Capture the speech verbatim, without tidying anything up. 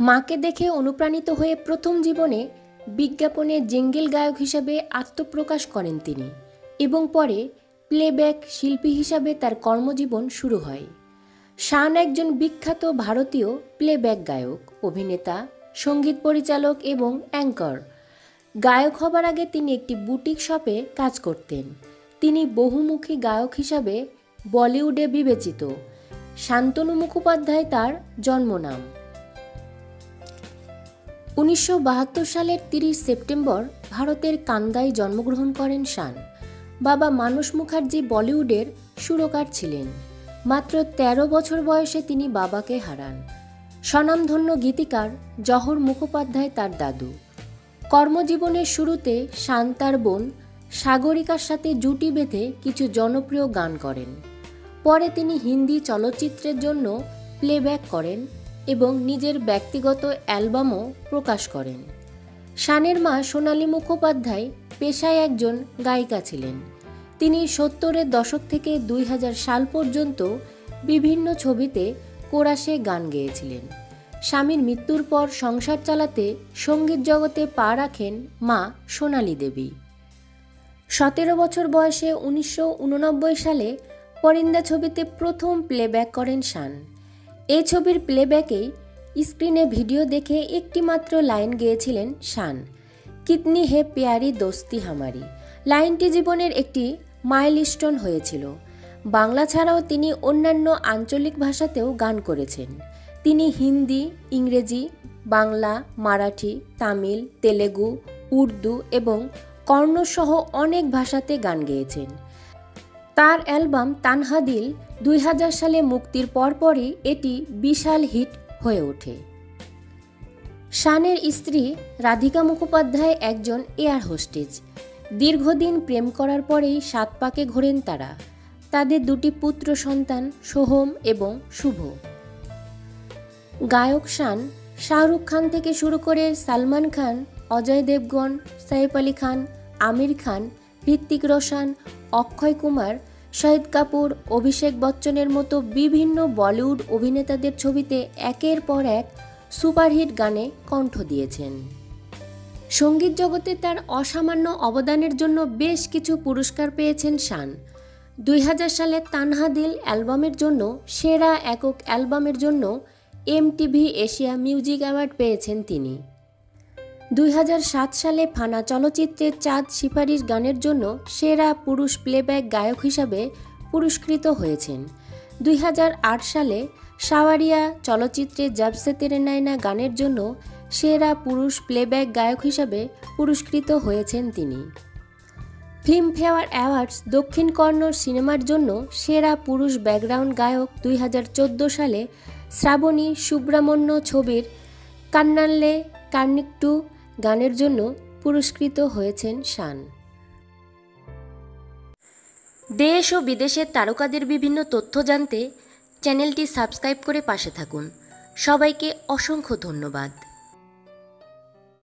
माँ के देखे अनुप्राणित हुए प्रथम जीवने विज्ञापने जिंगल गायक हिसाबे आत्मप्रकाश करें तिनी एबं परे प्लेबैक शिल्पी हिसाबे तार कर्मजीवन शुरू हय। शान एकजन विख्यात भारतीय प्लेबैक गायक अभिनेता संगीत परिचालक एवं एंकर। गायक हबार आगे तिनी एकटी बुटीक शपे काज करतेन। तिनी बहुमुखी गायक हिसाबे बलिउडे विवेचित। शांतनु मुखोपाध्याय तार जन्मनाम। उन्नीसशो बाहत्तर साल तीस सेप्टेम्बर भारतेर कान्दाय जन्मग्रहण करें शान। बाबा मानस मुखार्जी बलिउडेर सुरकार छिलेन। मात्र तेरह बछर बयसे तिनी बाबा के हारान। स्वनामधन्य गीतिकार जहर मुखोपाध्याय तार दादू। कर्मजीवनेर शुरूते शान तार बोन सागरिकार साथे जुटी बेधे किछु जनप्रिय गान करें। परे तिनी हिंदी चलचित्रेर जन्य प्लेब्याक करें एवं निजेर व्यक्तिगत अ্যালবামও प्रकाश करें। शानेर मा सोनाली मुखोपाध्याय पेशाय एकजन गायिका छिलेन। तिनी सत्तर दशक थेके दुई हजार साल पर्यन्त विभिन्न छबिते कोरासे गान गेয়েছিলেন। स्वामीर मृत्युर पर संसार चालाते संगीत जगते पा राखें मा सोनाली देवी। सतर बछर बयसे उन्नीसशो उननब्बे साले परिंदा छबिते प्रथम प्लेब्याक करें शान। ए छबिर प्लेबैके स्क्रिने भिडियो देखे एकटी मात्र लाइन गेয়েছিলেন शान, कितनी है प्यारी दोस्ती हमारी। लाइनटी जीवनेर एकटी माइलस्टोन हयेछिल। बांगला छाड़ाओ तिनी अन्यान्य आंचलिक भाषातेও गान करेছেন। तिनी हिंदी, इंग्रेजी, बांगला, माराठी, तमिल, तेलुगु, उर्दू एवं कन्नड़सह अनेक भाषाते गान गेয়েছেন। तार अ্যালবাম तान्हा दिल दुई हजार साले मुक्तिर परपर ही एटी विशाल हिट हये ओठे। शानेर स्त्री राधिका मुखोपाध्याय एकजन एयार होस्टेज। दीर्घदिन प्रेम करार परेई सात पाके घोरेन तारा। तादेर दुटी पुत्र सन्तान सोहम एवं शुभ। गायक शान शाहरुख खान थेके शुरू करे सालमान खान, अजय देवगन, सैफ आली खान, आमिर खान, हृतिक रोशन, अक्षय कुमार, शहीद कपूर, अभिषेक बच्चनेर मतो विभिन्न बलिउड अभिनेतादेर छबिते एकेर पर एक सुपारहिट गाने कण्ठ दिएছেন। संगीत जगते तार असामान्य अवदानेर जন্য बेश किछु पुरस्कार पेয়েছেন शान। दुई हज़ार साले तान्हा दिल अ্যালবামের জন্য সেরা একক অ্যালবামের জন্য এমটিভি এশিয়া মিউজিক অ্যাওয়ার্ড পেয়েছেন তিনি। दुई हज़ार सात साले फाना चलचित्रे चाँद सिफारिश गानेर जন্য সেরা पुरुष প্লেব্যাক গায়ক হিসাবে পুরস্কৃত হয়েছেন। दुई हज़ार आठ साले শাওয়ারিয়া চলচ্চিত্রে জব সে তেরে নায়না গানের জন্য সেরা পুরুষ প্লেব্যাক গায়ক হিসাবে পুরস্কৃত হয়েছেন তিনি। ফিল্মফেয়ার অ্যাওয়ার্ডস দক্ষিণ কন্নড় সিনেমার জন্য সেরা পুরুষ ব্যাকগ্রাউন্ড গায়ক দুই হাজার চোদ্দো সালে শ্রাবণী সুব্রমণ্য ছবির কান্নানলে কান্নিকটু গানের জন্য পুরস্কৃত হয়েছেন শান। দেশ ও বিদেশের তারকাদের বিভিন্ন তথ্য জানতে চ্যানেলটি সাবস্ক্রাইব করে পাশে থাকুন। সবাইকে অসংখ্য ধন্যবাদ।